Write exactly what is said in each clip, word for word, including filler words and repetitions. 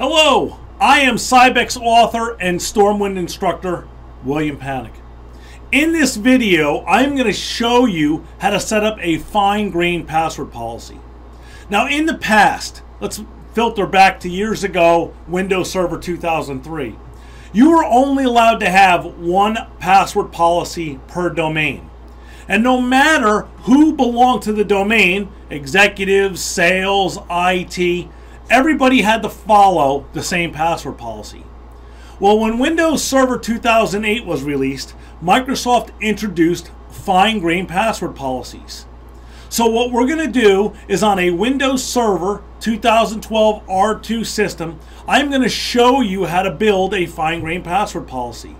Hello, I am Sybex author and Stormwind instructor, William Panek. In this video, I'm going to show you how to set up a fine-grained password policy. Now in the past, let's filter back to years ago, Windows Server two thousand three, you were only allowed to have one password policy per domain. And no matter who belonged to the domain, executives, sales, I T, everybody had to follow the same password policy. Well, when Windows Server two thousand eight was released, Microsoft introduced fine-grained password policies. So what we're going to do is on a Windows Server two thousand twelve R two system, I'm going to show you how to build a fine-grained password policy.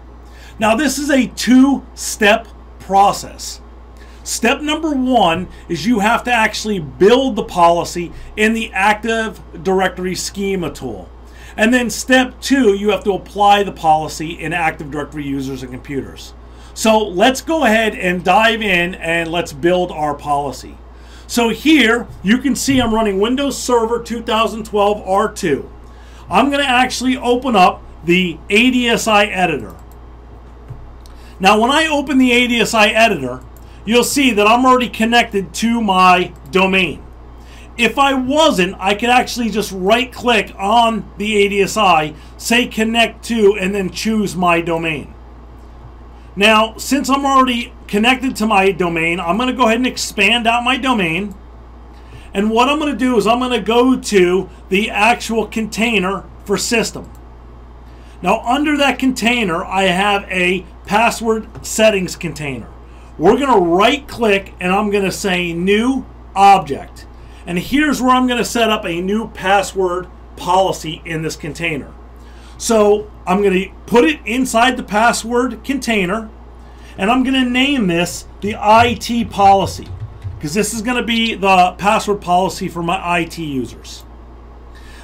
Now this is a two-step process. Step number one is you have to actually build the policy in the Active Directory schema tool. And then step two, you have to apply the policy in Active Directory Users and Computers. So let's go ahead and dive in and let's build our policy. So here you can see I'm running Windows Server two thousand twelve R two. I'm going to actually open up the A D S I Editor. Now when I open the A D S I Editor, you'll see that I'm already connected to my domain. If I wasn't, I could actually just right click on the A D S I, say connect to, and then choose my domain. Now, since I'm already connected to my domain, I'm going to go ahead and expand out my domain. And what I'm going to do is I'm going to go to the actual container for system. Now, under that container, I have a password settings container. We're going to right click and I'm going to say new object. And here's where I'm going to set up a new password policy in this container. So I'm going to put it inside the password container and I'm going to name this the I T policy because this is going to be the password policy for my I T users.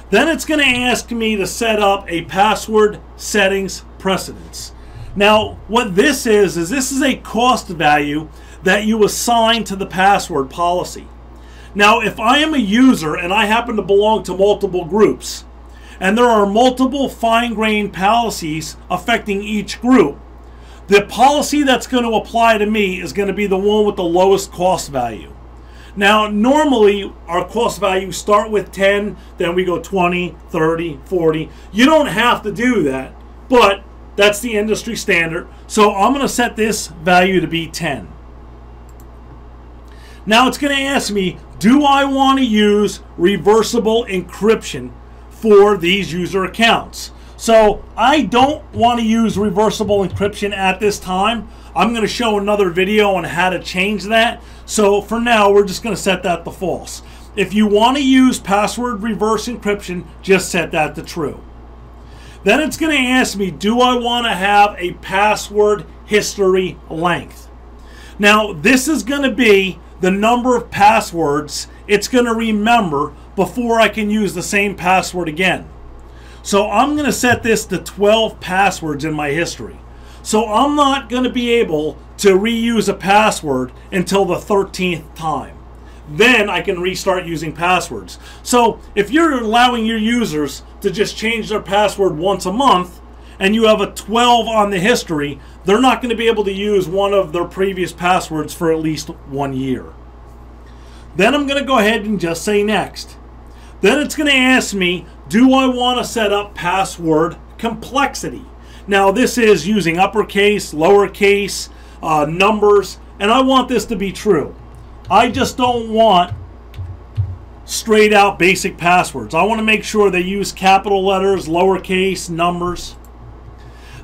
Then it's going to ask me to set up a password settings precedence. Now, what this is, is this is a cost value that you assign to the password policy. Now, if I am a user and I happen to belong to multiple groups, and there are multiple fine-grained policies affecting each group, the policy that's going to apply to me is going to be the one with the lowest cost value. Now, normally, our cost values start with ten, then we go twenty, thirty, forty. You don't have to do that, but that's the industry standard. So I'm going to set this value to be ten. Now it's going to ask me, do I want to use reversible encryption for these user accounts? So I don't want to use reversible encryption at this time. I'm going to show another video on how to change that. So for now, we're just going to set that to false. If you want to use password reverse encryption, just set that to true. Then it's going to ask me, do I want to have a password history length? Now, this is going to be the number of passwords it's going to remember before I can use the same password again. So I'm going to set this to twelve passwords in my history. So I'm not going to be able to reuse a password until the thirteenth time. Then I can restart using passwords. So if you're allowing your users to just change their password once a month and you have a twelve on the history, they're not going to be able to use one of their previous passwords for at least one year. Then I'm going to go ahead and just say next. Then it's going to ask me, do I want to set up password complexity? Now this is using uppercase, lowercase, uh, numbers, and I want this to be true. I just don't want straight out basic passwords. I want to make sure they use capital letters, lowercase, numbers.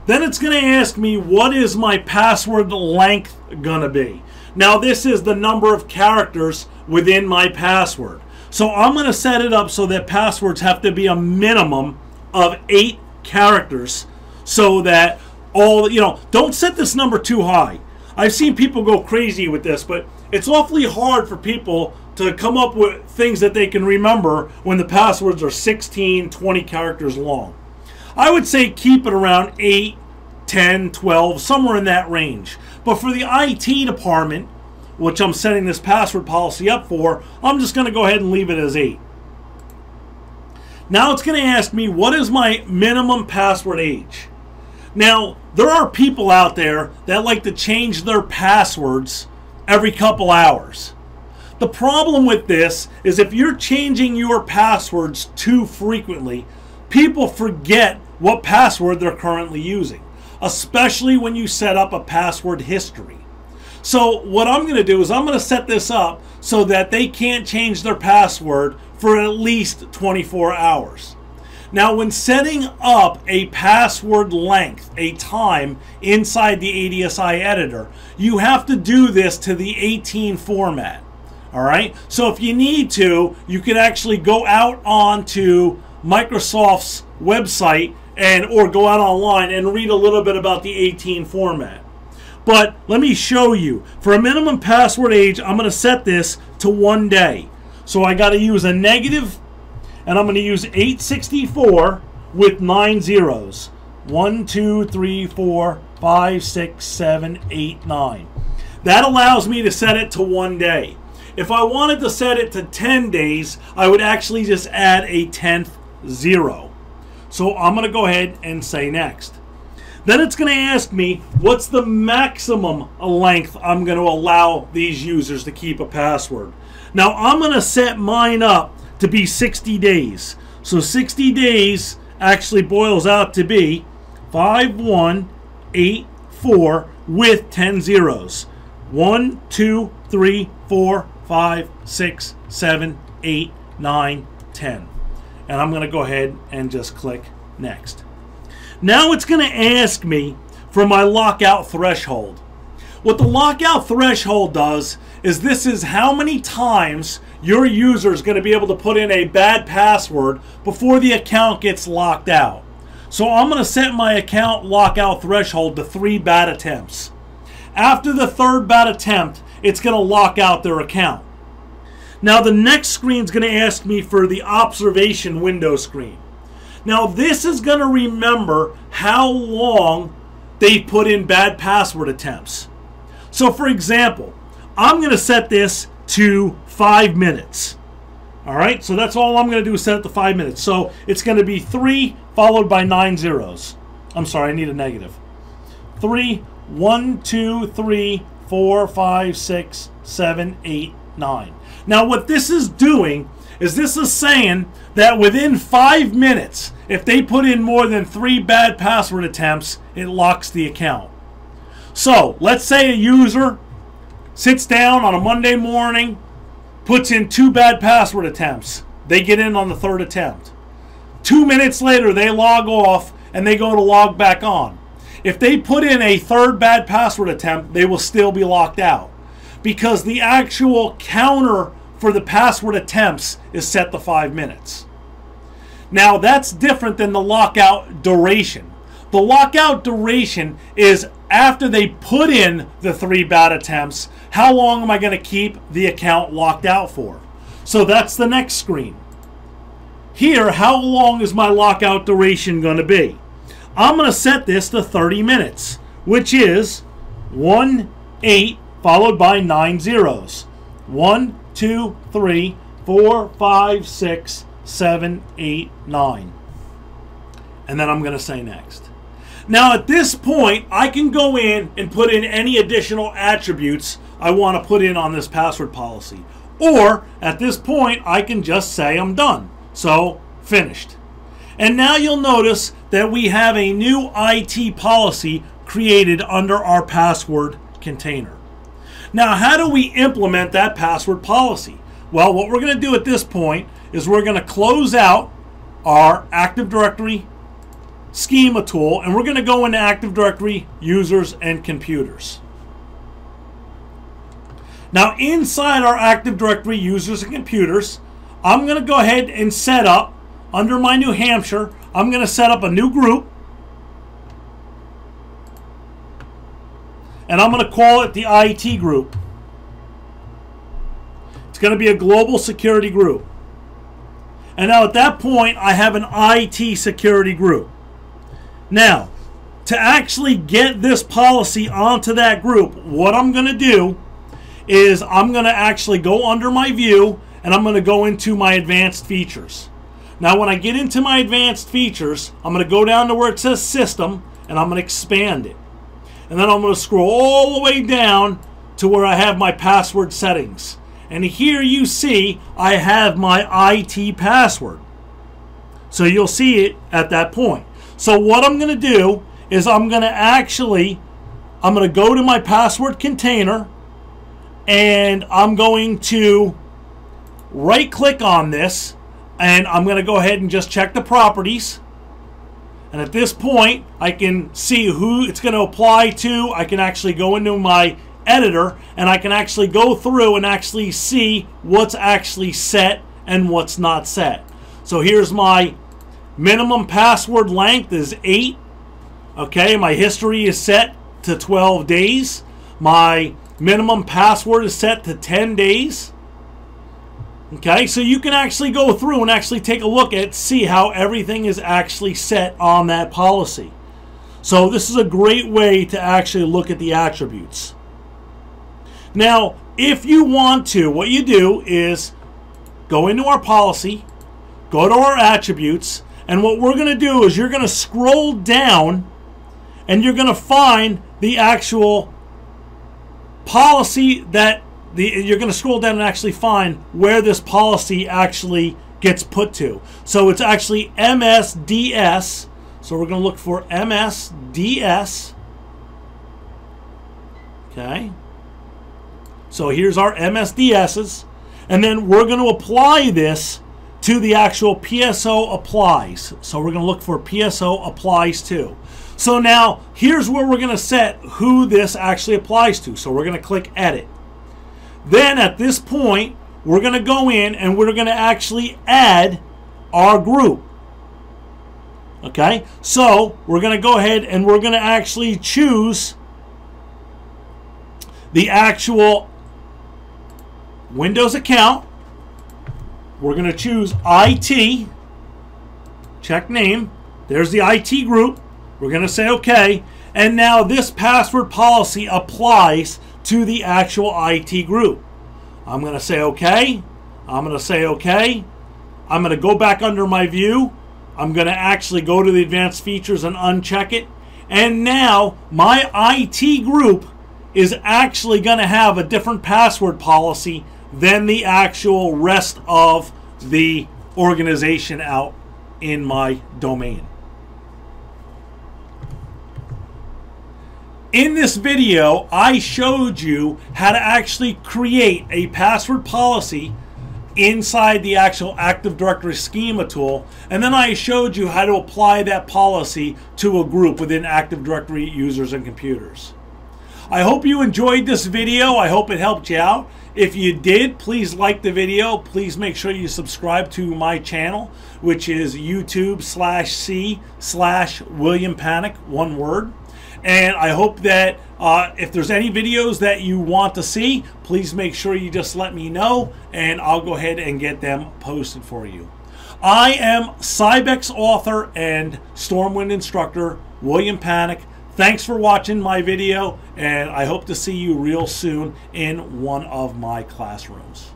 Then it's going to ask me, what is my password length going to be? Now this is the number of characters within my password. So I'm going to set it up so that passwords have to be a minimum of eight characters so that all, you know, don't set this number too high. I've seen people go crazy with this, but it's awfully hard for people to come up with things that they can remember when the passwords are sixteen, twenty characters long. I would say keep it around eight, ten, twelve, somewhere in that range. But for the I T department, which I'm setting this password policy up for, I'm just going to go ahead and leave it as eight. Now it's going to ask me, what is my minimum password age? Now, there are people out there that like to change their passwords every couple hours. The problem with this is if you're changing your passwords too frequently, people forget what password they're currently using, especially when you set up a password history. So what I'm going to do is I'm going to set this up so that they can't change their password for at least twenty-four hours. Now, when setting up a password length, a time, inside the A D S I editor, you have to do this to the eighteen format. All right? So if you need to, you can actually go out onto Microsoft's website and or go out online and read a little bit about the eighteen format. But let me show you. For a minimum password age, I'm going to set this to one day. So I got to use a negative, and I'm going to use eight sixty-four with nine zeros. One, two, three, four, five, six, seven, eight, nine. That allows me to set it to one day. If I wanted to set it to ten days, I would actually just add a tenth zero. So I'm going to go ahead and say next. Then it's going to ask me, what's the maximum length I'm going to allow these users to keep a password? Now, I'm going to set mine up to be sixty days. So sixty days actually boils out to be five one eight four with ten zeros. one, two, three, four, five, six, seven, eight, nine, ten. And I'm going to go ahead and just click next. Now it's going to ask me for my lockout threshold. What the lockout threshold does is this is how many times your user is going to be able to put in a bad password before the account gets locked out. So I'm going to set my account lockout threshold to three bad attempts. After the third bad attempt, it's going to lock out their account. Now the next screen is going to ask me for the observation window screen. Now this is going to remember how long they put in bad password attempts. So for example, I'm going to set this to five minutes. All right, so that's all I'm going to do is set it to five minutes. So it's going to be three followed by nine zeros. I'm sorry, I need a negative. Three, one, two, three, four, five, six, seven, eight, nine. Now what this is doing is this is saying that within five minutes, if they put in more than three bad password attempts, it locks the account. So let's say a user sits down on a Monday morning, puts in two bad password attempts. They get in on the third attempt. Two minutes later, they log off and they go to log back on. If they put in a third bad password attempt, they will still be locked out because the actual counter for the password attempts is set to five minutes. Now that's different than the lockout duration. The lockout duration is after they put in the three bad attempts, how long am I going to keep the account locked out for? So that's the next screen. Here, how long is my lockout duration going to be? I'm going to set this to thirty minutes, which is one, eight followed by nine zeros. one, two, three, four, five, six, seven, eight, nine. And then I'm going to say next. Now at this point, I can go in and put in any additional attributes I want to put in on this password policy. Or at this point, I can just say I'm done. So finished. And now you'll notice that we have a new I T policy created under our password container. Now, how do we implement that password policy? Well, what we're going to do at this point is we're going to close out our Active Directory schema tool, and we're going to go into Active Directory Users and Computers. Now, inside our Active Directory Users and Computers, I'm going to go ahead and set up, under my New Hampshire, I'm going to set up a new group. And I'm going to call it the I T group. It's going to be a global security group. And now at that point, I have an I T security group. Now, to actually get this policy onto that group, what I'm going to do is I'm going to actually go under my view, and I'm going to go into my advanced features. Now when I get into my advanced features, I'm going to go down to where it says System, and I'm going to expand it. And then I'm going to scroll all the way down to where I have my password settings. And here you see I have my I T password. So you'll see it at that point. So what I'm going to do is I'm going to actually, I'm going to go to my password container, and I'm going to right click on this, and I'm going to go ahead and just check the properties. And at this point, I can see who it's going to apply to. I can actually go into my editor, and I can actually go through and actually see what's actually set and what's not set. So here's my minimum password length is eight. Okay, my history is set to twelve days. My minimum password is set to ten days. Okay, so you can actually go through and actually take a look at, see how everything is actually set on that policy. So this is a great way to actually look at the attributes. Now, if you want to, what you do is go into our policy, go to our attributes, and what we're going to do is you're going to scroll down and you're going to find the actual policy that the, you're going to scroll down and actually find where this policy actually gets put to. So it's actually M S D S. So we're going to look for M S D S. Okay. So here's our M S D Ss, and then we're going to apply this to the actual P S O applies. So we're going to look for P S O applies to. So now here's where we're going to set who this actually applies to. So we're going to click edit. Then at this point, we're going to go in and we're going to actually add our group. Okay, so we're going to go ahead and we're going to actually choose the actual Windows account. We're going to choose I T, check name. There's the I T group. We're going to say okay. And now this password policy applies to the actual I T group. I'm going to say okay. I'm going to say okay. I'm going to go back under my view. I'm going to actually go to the advanced features and uncheck it. And now my I T group is actually going to have a different password policy than the actual rest of the organization out in my domain. In this video, I showed you how to actually create a password policy inside the actual Active Directory schema tool, and then I showed you how to apply that policy to a group within Active Directory Users and Computers. I hope you enjoyed this video. I hope it helped you out. If you did, please like the video. Please make sure you subscribe to my channel, which is YouTube slash C slash William Panek, one word. And I hope that uh, if there's any videos that you want to see, please make sure you just let me know, and I'll go ahead and get them posted for you. I am Sybex author and Stormwind instructor, William Panek. Thanks for watching my video, and I hope to see you real soon in one of my classrooms.